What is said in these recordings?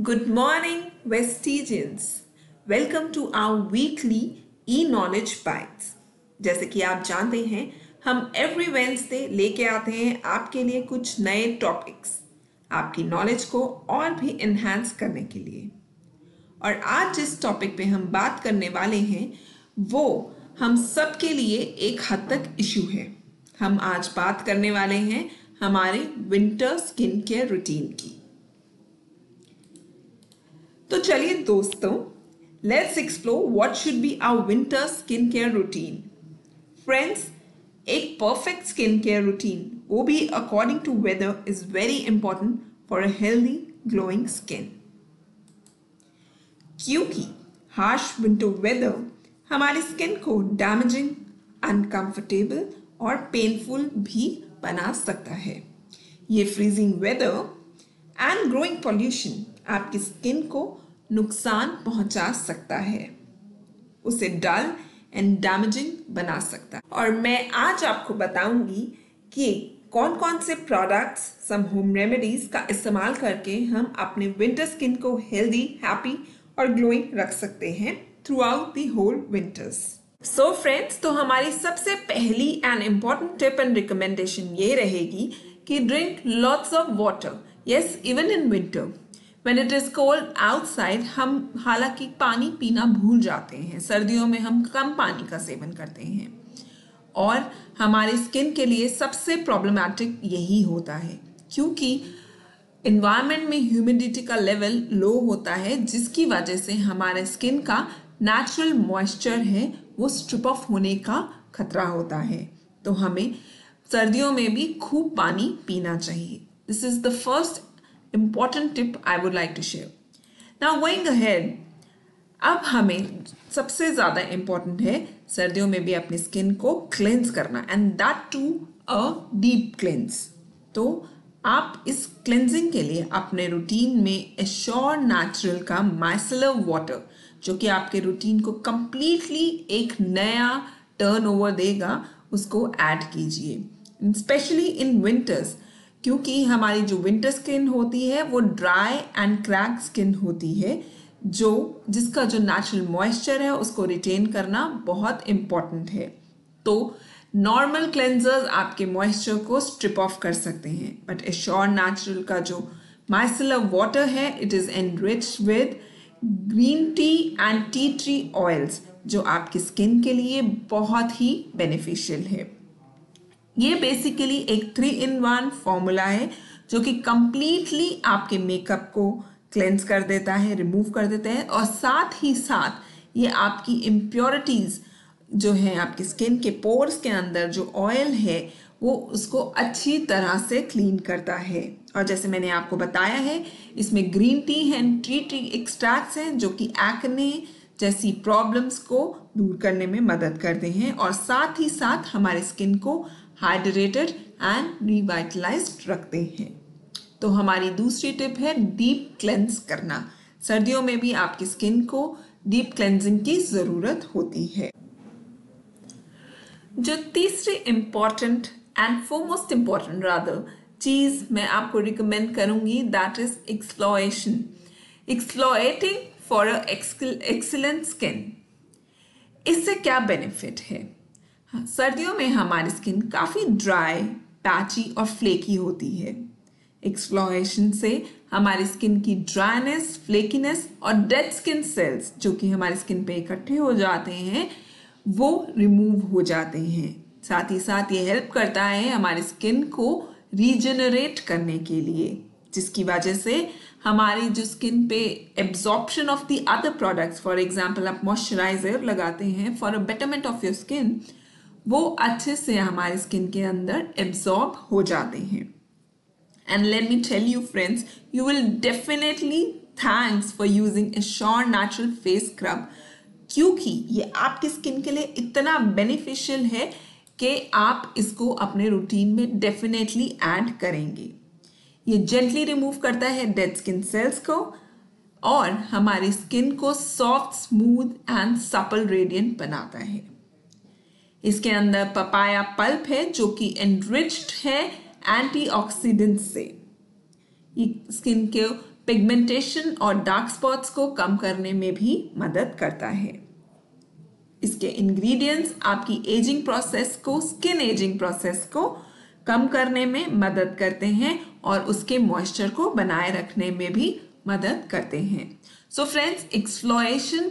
Good morning, Vestigians. Welcome to our weekly e-knowledge bites. जैसे कि आप जानते हैं, हम every Wednesday लेके आते हैं आपके लिए कुछ नए टॉपिक्स, आपकी नॉलेज को और भी इन्हांस करने के लिए। और आज जिस टॉपिक पे हम बात करने वाले हैं, वो हम सबके लिए एक हद तक इशू है। हम आज बात करने वाले हैं हमारे विंटर स्किन केयर रूटीन की। तो चलिए दोस्तों, let's explore what should be our winter skin care routine. Friends, एक परफेक्ट स्किन केयर रूटीन, वो भी according to weather, is very important for a healthy glowing skin. क्योंकि हार्श विंटर वेदर हमारी skin को डैमेजिंग, अनकंफर्टेबल और painful भी बना सकता है। ये freezing weather and growing pollution आपकी स्किन को नुकसान पहुंचा सकता है, उसे डल एंड डैमेजिंग बना सकता है। और मैं आज आपको बताऊंगी कि कौन कौन से प्रोडक्ट्स, सम होम रेमेडीज का इस्तेमाल करके हम अपने विंटर स्किन को हेल्दी, हैप्पी और ग्लोइंग रख सकते हैं throughout the whole winters. So friends, तो हमारी सबसे पहली and important tip and recommendation ये रहेगी कि drink lots of water, yes even in winter. When it is cold outside, हम हालांकि पानी पीना भूल जाते हैं, सर्दियों में हम कम पानी का सेवन करते हैं और हमारी स्किन के लिए सबसे प्रॉब्लमेटिक यही होता है, क्योंकि इन्वायरमेंट में ह्यूमिडिटी का लेवल लो होता है, जिसकी वजह से हमारे स्किन का नेचुरल मॉइस्चर है वो स्ट्रिप ऑफ होने का खतरा होता है। तो हमें सर्दियों में भी खूब पानी पीना चाहिए। This is the first important tip I would like to share. Now going ahead, अब हमें सबसे ज़्यादा important है सर्दियों में भी अपनी skin को cleanse करना, and that too a deep cleanse. तो आप इस cleansing के लिए अपने routine में Assure Natural का micellar water, जो कि आपके routine को completely एक नया turnover देगा, उसको add कीजिए, especially in winters, क्योंकि हमारी जो विंटर स्किन होती है वो ड्राई एंड क्रैक स्किन होती है, जिसका जो नेचुरल मॉइस्चर है उसको रिटेन करना बहुत इम्पॉर्टेंट है। तो नॉर्मल क्लेंजर्स आपके मॉइस्चर को स्ट्रिप ऑफ कर सकते हैं, बट एश्योर नेचुरल का जो माइसेलर वाटर है, it is enrich with green tea and tea tree oils, जो आपकी स्किन के लिए बहुत ही बेनिफिशियल है। ये बेसिकली एक 3-in-1 फॉर्मूला है, जो कि कम्प्लीटली आपके मेकअप को क्लेंस कर देता है, रिमूव कर देता है, और साथ ही साथ ये आपकी इम्प्योरिटीज़ जो हैं आपकी स्किन के पोर्स के अंदर जो ऑयल है वो उसको अच्छी तरह से क्लीन करता है। और जैसे मैंने आपको बताया है, इसमें green tea and tea tree extracts हैं, जो कि एक्ने जैसी प्रॉब्लम्स को दूर करने में मदद करते हैं और साथ ही साथ हमारे स्किन को हाइड्रेटेड एंड रिवाइटलाइज्ड रखते हैं। तो हमारी दूसरी टिप है डीप क्लेंस करना। सर्दियों में भी आपकी स्किन को डीप क्लेंजिंग की ज़रूरत होती है। जो तीसरी इम्पॉर्टेंट एंड मोस्ट इम्पॉर्टेंट चीज़ मैं आपको रिकमेंड करूँगी, that is exploration, exfoliating for a excellent skin. इससे क्या बेनिफिट है? सर्दियों में हमारी स्किन काफ़ी ड्राई, पैची और फ्लेकी होती है। एक्सप्लोरेशन से हमारी स्किन की ड्राइनेस, फ्लेकीनेस और डेड स्किन सेल्स जो कि हमारी स्किन पे इकट्ठे हो जाते हैं वो रिमूव हो जाते हैं। साथ ही साथ ये हेल्प करता है हमारी स्किन को रीजनरेट करने के लिए, जिसकी वजह से हमारी जो स्किन पे absorption of the other products, for example आप मॉइस्चराइजर लगाते हैं for a betterment of your skin, वो अच्छे से हमारी स्किन के अंदर एब्जॉर्ब हो जाते हैं। And let me tell you friends, you will definitely thanks for using Assure natural face scrub, क्योंकि ये आपकी स्किन के लिए इतना बेनिफिशियल है कि आप इसको अपने रूटीन में डेफिनेटली ऐड करेंगे। ये जेंटली रिमूव करता है डेड स्किन सेल्स को और हमारी स्किन को soft, smooth and supple radiant बनाता है। इसके अंदर पपाया पल्प है जो कि एनरिच्ड है एंटीऑक्सीडेंट्स से। ये स्किन के पिगमेंटेशन और डार्क स्पॉट्स को कम करने में भी मदद करता है। इसके इंग्रेडिएंट्स आपकी एजिंग प्रोसेस को, स्किन एजिंग प्रोसेस को कम करने में मदद करते हैं और उसके मॉइस्चर को बनाए रखने में भी मदद करते हैं। So friends, exfoliation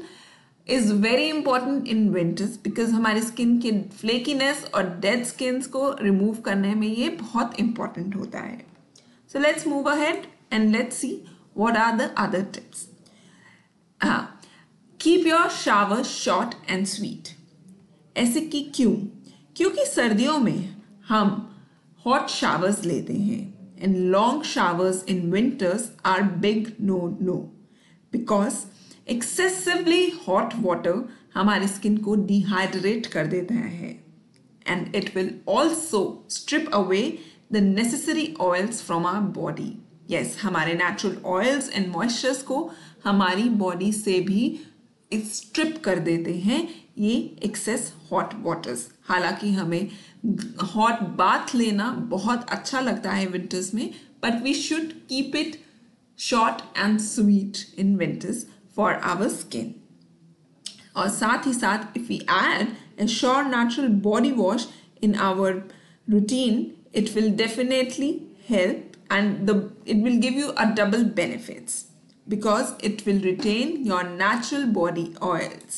is very important in winters because हमारे स्किन के फ्लेकीनेस और डेड स्किन्स को रिमूव करने में ये बहुत इंपॉर्टेंट होता है। So let's move ahead and let's see what are the other tips. Keep your shower short and sweet. ऐसे कि क्योंकि सर्दियों में हम hot showers लेते हैं and long showers in winters are big no because excessively hot water हमारे skin को dehydrate कर देता है and it will also strip away the necessary oils from our body. Yes, हमारे नेचुरल ऑयल्स एंड मॉइस्चर्स को हमारी body से भी स्ट्रिप कर देते हैं ये एक्सेस हॉट वाटर्स। हालांकि हमें हॉट बाथ लेना बहुत अच्छा लगता है विंटर्स में, but we should keep it short and sweet in winters for our skin. और साथ ही साथ if we add Assure natural body wash in our routine, it will definitely help and it will give you a double benefits because it will retain your natural body oils.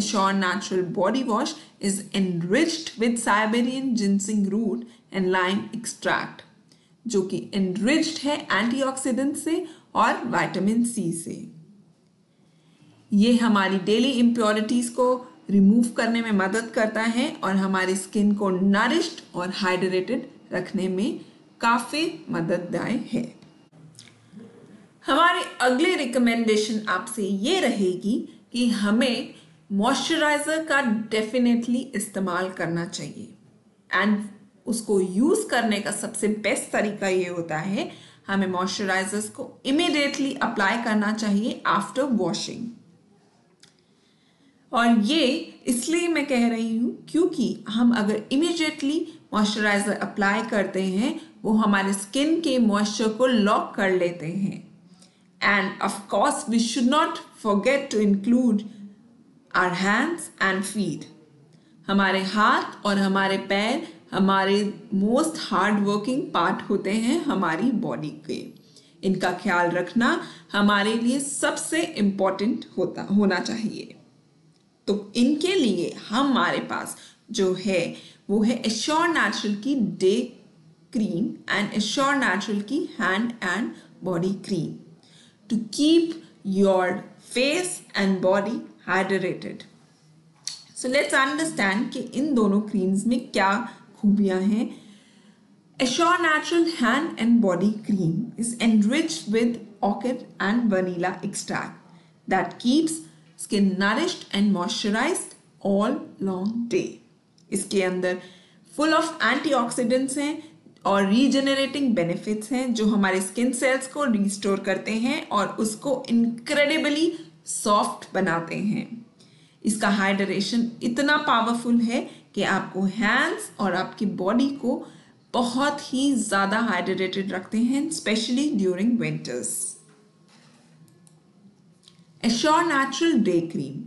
Assure Natural Body Wash is enriched with Siberian ginseng root and lime extract, जो कि enriched है antioxidant से और vitamin C से। ये हमारी daily impurities को remove करने में मदद करता है और हमारी skin को nourished और hydrated रखने में काफ़ी मददगार है। हमारी अगली रिकमेंडेशन आपसे ये रहेगी कि हमें मॉइस्चराइज़र का डेफिनेटली इस्तेमाल करना चाहिए एंड उसको यूज़ करने का सबसे बेस्ट तरीका ये होता है हमें मॉइस्चराइज़र्स को इमीडिएटली अप्लाई करना चाहिए आफ्टर वॉशिंग। और ये इसलिए मैं कह रही हूँ क्योंकि हम अगर इमीडिएटली मॉइस्चराइज़र अप्लाई करते हैं वो हमारे स्किन के मॉइस्चर को लॉक कर लेते हैं and of course we should not forget to include our hands and feet. हमारे हाथ और हमारे पैर हमारे मोस्ट हार्ड वर्किंग पार्ट होते हैं हमारी बॉडी के। इनका ख्याल रखना हमारे लिए सबसे इम्पोर्टेंट होना चाहिए। तो इनके लिए हमारे पास जो है वो है एश्योर नेचुरल की day cream and Assure natural की hand and body cream to keep your face and body hydrated. So let's understand कि इन दोनों क्रीम्स में क्या खूबियां हैं। Assure natural hand and body cream is enriched with orchid and vanilla extract that keeps skin nourished and moisturised all long day. इसके अंदर full of antioxidants हैं और रीजनरेटिंग बेनिफिट्स हैं जो हमारे स्किन सेल्स को रिस्टोर करते हैं और उसको इनक्रेडिबली सॉफ्ट बनाते हैं। इसका हाइड्रेशन इतना पावरफुल है कि आपको हैंड्स और आपकी बॉडी को बहुत ही ज़्यादा हाइड्रेटेड रखते हैं, specially during winters. Assure natural day cream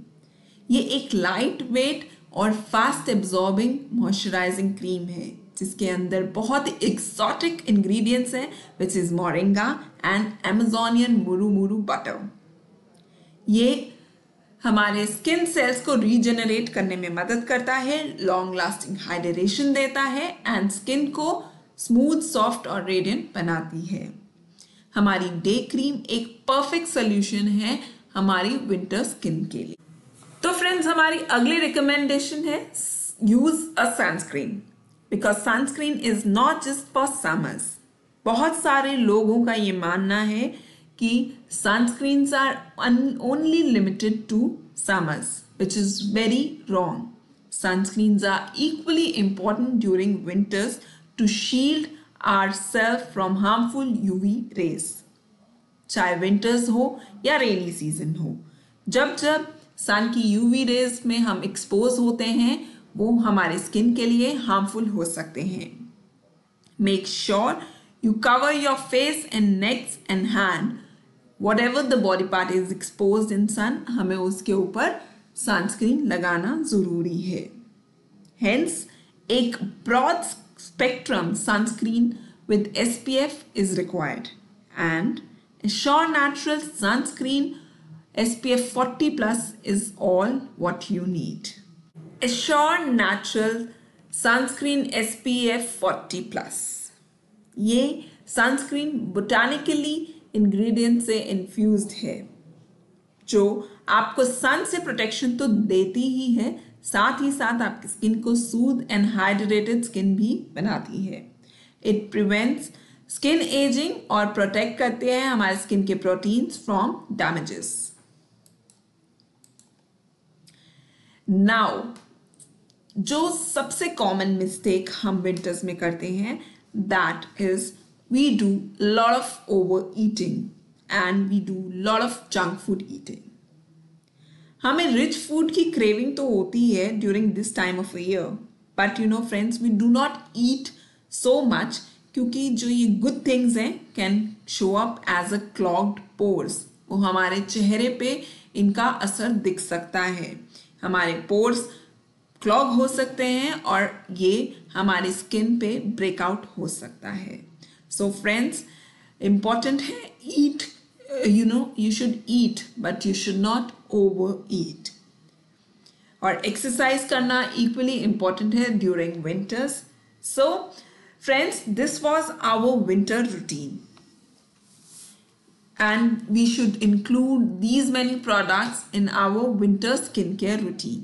ये एक लाइट वेट और फास्ट एब्जॉर्बिंग मॉइस्चराइजिंग क्रीम है जिसके अंदर बहुत एक्सॉटिक इंग्रेडिएंट्स हैं which is moringa and Amazonian murumuru butter. ये हमारे स्किन सेल्स को रीजनरेट करने में मदद करता है, लॉन्ग लास्टिंग हाइड्रेशन देता है एंड स्किन को स्मूथ, सॉफ्ट और रेडिएंट बनाती है। हमारी डे क्रीम एक परफेक्ट सोल्यूशन है हमारी विंटर स्किन के लिए। तो फ्रेंड्स, हमारी अगली रिकमेंडेशन है use a sunscreen because sunscreen is not just for summers. बहुत सारे लोगों का ये मानना है कि sunscreens are only limited to summers which is very wrong. Sunscreens are equally important during winters to shield ourself from harmful UV rays. चाहे winters हो या रेनी सीजन हो, जब जब सन की यूवी रेज में हम एक्सपोज होते हैं वो हमारे स्किन के लिए हार्मफुल हो सकते हैं। Make sure you cover your face and necks and hand whatever the body part is exposed in sun, हमें उसके ऊपर सनस्क्रीन लगाना ज़रूरी है. Hence, एक broad spectrum sunscreen with SPF is required, and Assure Natural sunscreen SPF 40 plus is all what you need. Assure Natural sunscreen SPF 40 plus. ये sunscreen botanically ingredient से infused है, जो आपको sun से protection तो देती ही है, साथ ही साथ आपकी स्किन को सूद एंड हाइड्रेटेड स्किन भी बनाती है. इट प्रिवेंट्स स्किन एजिंग और प्रोटेक्ट करते हैं हमारे स्किन के प्रोटीन्स फ्रॉम डैमेजेस. नाउ जो सबसे कॉमन मिस्टेक हम विंटर्स में करते हैं, that is we do lot of over eating and we do lot of junk food eating. हमें रिच फूड की क्रेविंग तो होती है during this time of year, but you know friends, we do not eat so much, क्योंकि जो ये good things हैं can show up as a clogged pores. वो हमारे चेहरे पे इनका असर दिख सकता है, हमारे पोर्स क्लॉग हो सकते हैं और ये हमारी स्किन पे ब्रेकआउट हो सकता है. सो फ्रेंड्स, इम्पॉर्टेंट है ईट, you know, you should eat, but you should not overeat. और exercise करना equally important है during winters. So friends, this was our winter routine, and we should include these many products in our winter skincare routine.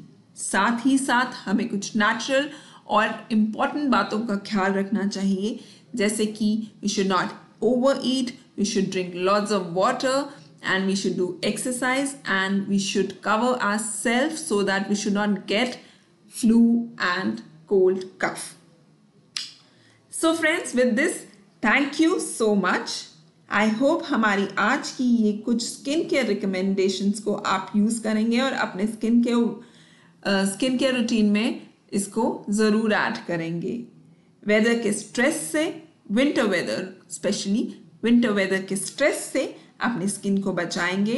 साथ ही साथ हमें कुछ natural और important बातों का ख्याल रखना चाहिए, जैसे कि we should not overeat, we should drink lots of water, and we should do exercise, and we should cover ourselves so that we should not get flu and cold cough. So friends, with this, thank you so much. I hope हमारी आज की ये कुछ skin care recommendations को आप use करेंगे और अपने स्किन केयर रूटीन में इसको ज़रूर ऐड करेंगे. वेदर के स्ट्रेस से, winter weather, specially winter weather के स्ट्रेस से अपनी स्किन को बचाएंगे.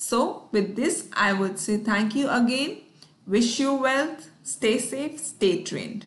So with this I would say thank you again, wish you wealth, stay safe, stay trend.